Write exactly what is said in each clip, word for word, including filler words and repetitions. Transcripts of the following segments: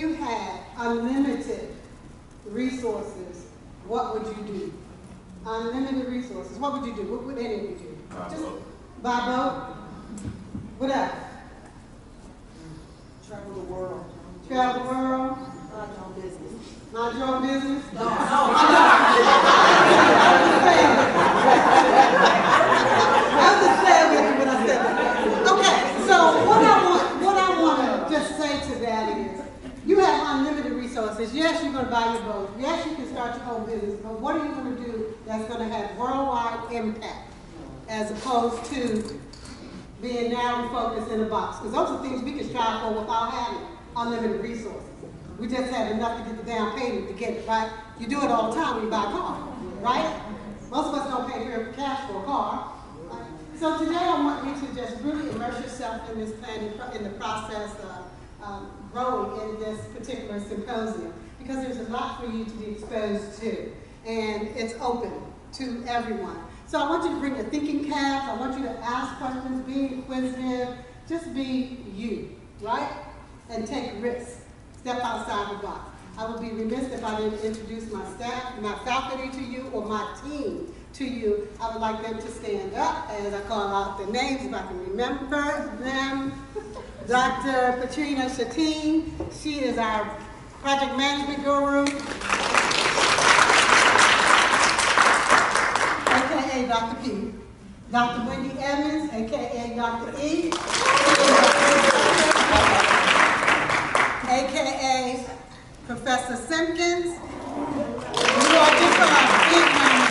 you had unlimited resources, what would you do? Unlimited resources, what would you do? What would any of you do? Buy Just boat. Buy boat. What else? Travel the world. Travel the world. Mind your own business. Mind your own business? No, no. I was just saying with you when I said that. Okay, so what I want, what I want to just say to that is, you have unlimited resources. Yes, you're going to buy your boat. Yes, you can start your own business. But what are you going to do that's going to have worldwide impact, as opposed to being narrowly focused in a box? Because those are things we can strive for without having unlimited resources. We just have enough to get the down payment to get it, right? You do it all the time when you buy a car, right? Most of us don't pay for cash for a car. Right? So today I want you to just really immerse yourself in this planning, in the process of um, growing in this particular symposium, because there's a lot for you to be exposed to, and it's open to everyone. So I want you to bring your thinking caps. I want you to ask questions, be inquisitive, just be you, right? And take risks. Step outside the box. I would be remiss if I didn't introduce my staff, my faculty to you, or my team to you. I would like them to stand up as I call out their names, if I can remember them. Doctor Patrina Shateen, she is our project management guru. A K A Doctor P. Doctor Wendy Evans, A K A Doctor E. A K A Professor Simpkins. You all just saw a big name.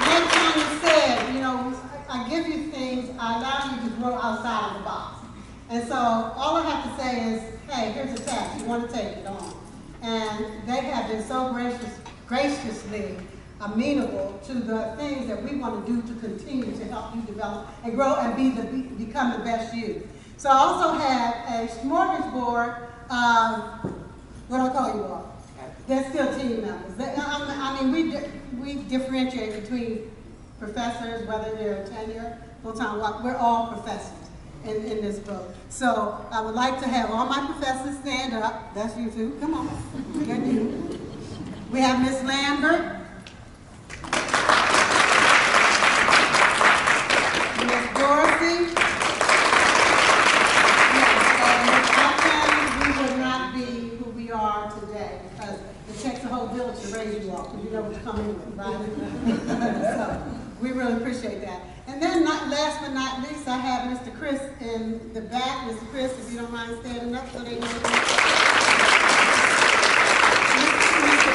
Nate Connie said, you know, I give you things, I allow you to grow outside of the box. And so all I have to say is, hey, here's a task, you want to take it on. And they have been so gracious, graciously amenable to the things that we want to do to continue to help you develop and grow and be the, be, become the best you. So I also have a smorgasbord of, what do I call you all? They're still team members. They, I mean, we, we differentiate between professors, whether they're tenure, full-time, we're all professors in, in this book. So I would like to have all my professors stand up. That's you too, come on, good you. We have Miz Lambert. Dorothy, yes, and we would not be who we are today, because it takes a whole village to raise you all, because you know what you're coming with, right? So we really appreciate that. And then not, last but not least, I have Mister Chris in the back. Mister Chris, if you don't mind standing up so they know.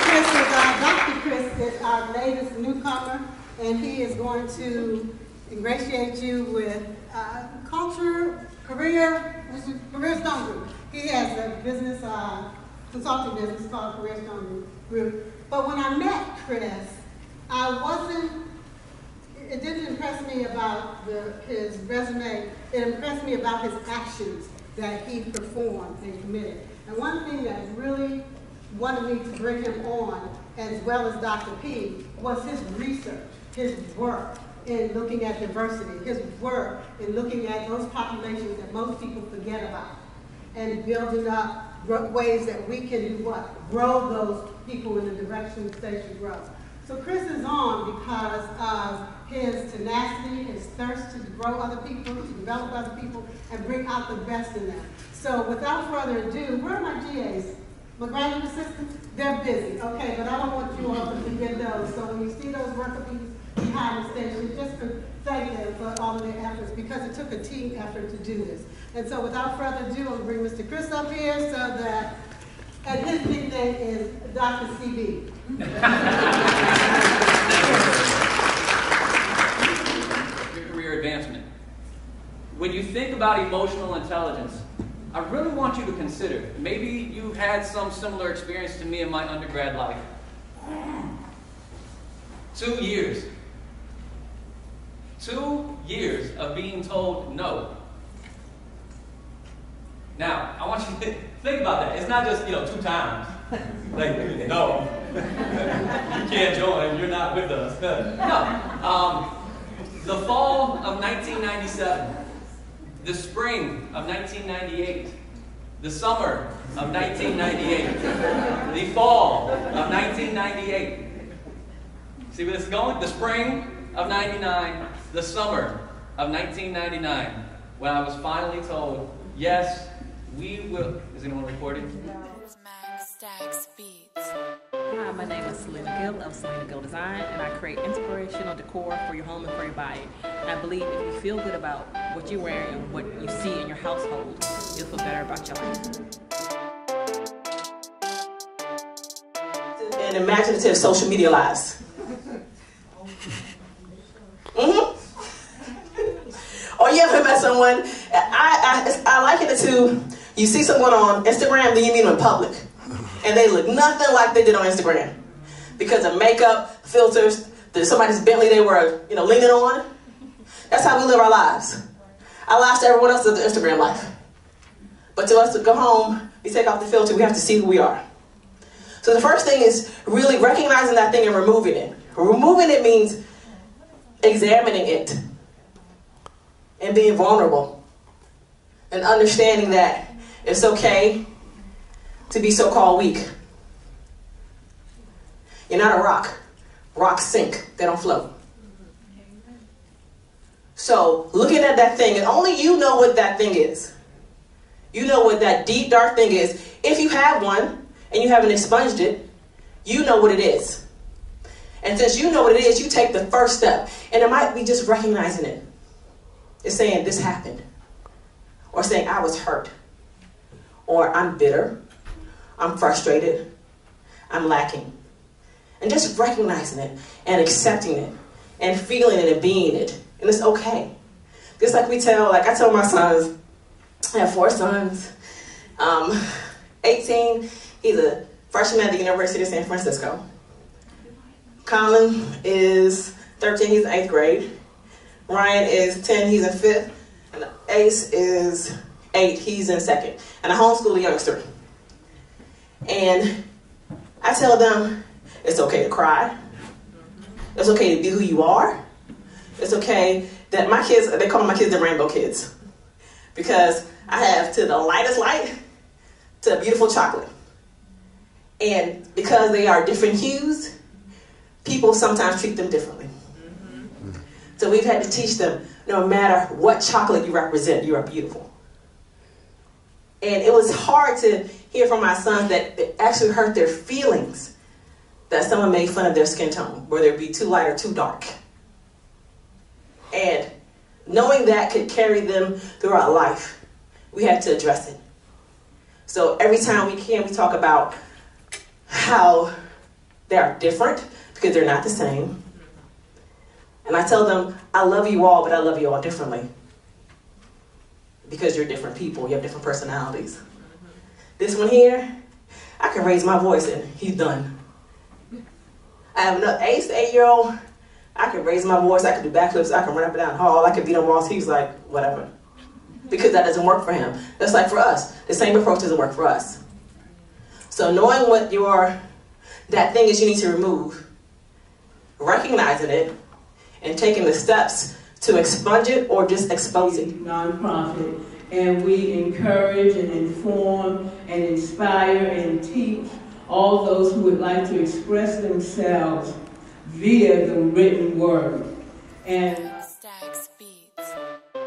Mister Chris is our, Doctor Chris is our latest newcomer, and he is going to ingratiate you with uh, culture, career, Career Stone Group. He has a business, uh, consulting business called Career Stone Group. But when I met Chris, I wasn't, it didn't impress me about the, his resume, it impressed me about his actions that he performed and committed. And one thing that really wanted me to bring him on, as well as Doctor P, was his research, his work in looking at diversity, his work in looking at those populations that most people forget about, and building up ways that we can do what? Grow those people in the direction they should grow. So Chris is on because of his tenacity, his thirst to grow other people, to develop other people, and bring out the best in them. So without further ado, where are my G As? My graduate assistants? They're busy, okay, but I don't want you all to forget those. So when you see those worker bees behind the station, just to thank them for all of their efforts, because it took a team effort to do this. And so without further ado, I'll bring Mister Chris up here so that, and his big thing is Doctor C B. Career advancement. When you think about emotional intelligence, I really want you to consider, maybe you had some similar experience to me in my undergrad life. Two years. Two years of being told no. Now, I want you to think about that. It's not just, you know, two times. Like, no. You can't join. You're not with us. No. Um, the fall of nineteen ninety-seven, the spring of nineteen ninety-eight, the summer of nineteen ninety-eight, the fall of nineteen ninety-eight. See where this is going? The spring of ninety-nine, the summer of nineteen ninety-nine, when I was finally told, yes, we will. Is anyone recording? Hi, my name is Selena Gill of Selena Gill Design, and I create inspirational decor for your home and for your body. And I believe if you feel good about what you wear and what you see in your household, you'll feel better about your life. And imaginative social media lives. Mm-hmm. Or you ever met someone? I, I, I liken it to, you see someone on Instagram, then you meet them in public. And they look nothing like they did on Instagram because of makeup, filters, there's somebody's Bentley they were, you know, leaning on. That's how we live our lives. Our lives to everyone else is the Instagram life. But to us to go home, we take off the filter, we have to see who we are. So the first thing is really recognizing that thing and removing it. Removing it means examining it and being vulnerable and understanding that it's okay to be so-called weak. You're not a rock. Rocks sink, they don't float. So looking at that thing, and only you know what that thing is. You know what that deep, dark thing is. If you have one and you haven't expunged it, you know what it is. And since you know what it is, you take the first step. And it might be just recognizing it. It's saying, this happened. Or saying, I was hurt. Or I'm bitter. I'm frustrated. I'm lacking. And just recognizing it and accepting it and feeling it and being it. And it's okay. Just like we tell, like I tell my sons, I have four sons. Um, eighteen, he's a freshman at the University of San Francisco. Colin is thirteen, he's in eighth grade. Ryan is ten, he's in fifth. And Ace is eight, he's in second. And I homeschool a youngster. And I tell them, it's okay to cry. It's okay to be who you are. It's okay that my kids, they call my kids the rainbow kids. Because I have to the lightest light to beautiful chocolate. And because they are different hues, people sometimes treat them differently. Mm-hmm. So we've had to teach them, no matter what chocolate you represent, you are beautiful. And it was hard to hear from my sons that it actually hurt their feelings that someone made fun of their skin tone, whether it be too light or too dark. And knowing that could carry them throughout life, we had to address it. So every time we can, we talk about how they are different because they're not the same. And I tell them, I love you all, but I love you all differently. Because you're different people, you have different personalities. This one here, I can raise my voice and he's done. I have another eight, eight-year-old, I can raise my voice, I can do backflips, I can run up and down the hall, I can beat on walls. He's like, whatever. Because that doesn't work for him. That's like for us. The same approach doesn't work for us. So knowing what your, that thing is you need to remove, recognizing it, and taking the steps to expunge it or just expose it. Nonprofit, and we encourage and inform and inspire and teach all those who would like to express themselves via the written word. And Stacks Beats. I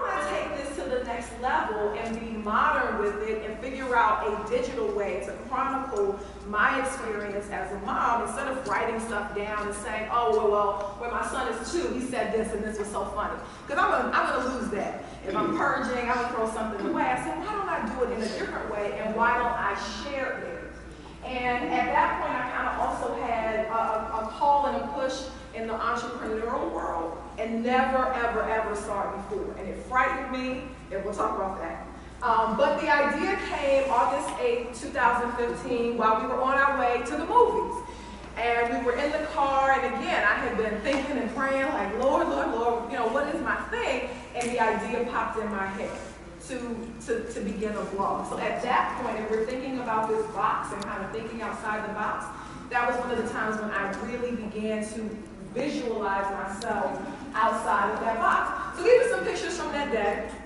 want to take this to the next level and be modern with it and figure out a digital way to chronicle my experience as a mom instead of writing stuff down and saying, oh, well, well when my son is two, he said this and this was so funny. Because I'm gonna, I'm gonna lose that. If I'm purging, I'm gonna throw something away. I said, why don't I do it in a different way and why don't I share it? And at that point, I kind of also had a, a call and a push in the entrepreneurial world and never, ever, ever saw it before. And it frightened me, and we'll talk about that. Um, but the idea came August eighth, two thousand fifteen, while we were on our way to the movies. And we were in the car, and again, I had been thinking and praying, like, Lord, Lord, Lord, you know, what is my thing? And the idea popped in my head. To, to, to begin a vlog. So at that point, if we're thinking about this box and kind of thinking outside the box, that was one of the times when I really began to visualize myself outside of that box. So these are some pictures from that day.